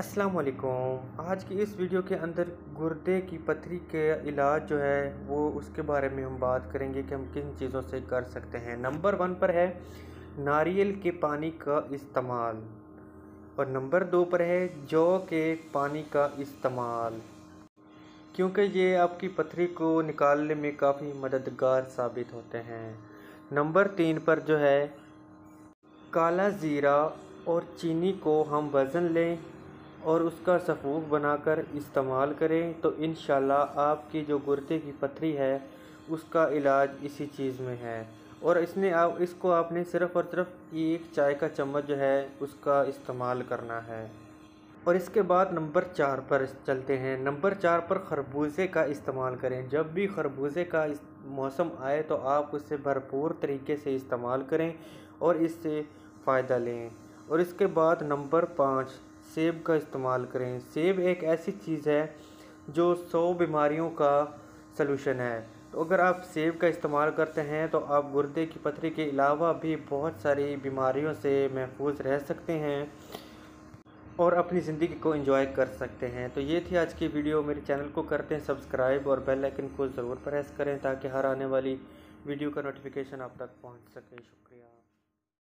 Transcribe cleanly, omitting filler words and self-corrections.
अस्सलाम वालेकुम। आज की इस वीडियो के अंदर गुर्दे की पथरी के इलाज जो है वो उसके बारे में हम बात करेंगे कि हम किन चीज़ों से कर सकते हैं। नंबर 1 पर है नारियल के पानी का इस्तेमाल और नंबर 2 पर है जौ के पानी का इस्तेमाल, क्योंकि ये आपकी पथरी को निकालने में काफ़ी मददगार साबित होते हैं। नंबर 3 पर जो है काला ज़ीरा और चीनी को हम वज़न लें और उसका सफ़ूक बनाकर इस्तेमाल करें तो इंशाल्लाह आपकी जो गुर्दे की पथरी है उसका इलाज इसी चीज़ में है। और इसको आपने सिर्फ़ और सिर्फ एक चाय का चम्मच जो है उसका इस्तेमाल करना है। और इसके बाद नंबर 4 पर चलते हैं। नंबर 4 पर खरबूजे का इस्तेमाल करें। जब भी खरबूजे का मौसम आए तो आप उससे भरपूर तरीके से इस्तेमाल करें और इससे फ़ायदा लें। और इसके बाद नंबर 5 सेब का इस्तेमाल करें। सेब एक ऐसी चीज़ है जो 100 बीमारियों का सलूशन है, तो अगर आप सेब का इस्तेमाल करते हैं तो आप गुर्दे की पथरी के अलावा भी बहुत सारी बीमारियों से महफूज रह सकते हैं और अपनी ज़िंदगी को एंजॉय कर सकते हैं। तो ये थी आज की वीडियो। मेरे चैनल को करते हैं सब्सक्राइब और बेल आइकन को ज़रूर प्रेस करें ताकि हर आने वाली वीडियो का नोटिफिकेशन आप तक पहुँच सके। शुक्रिया।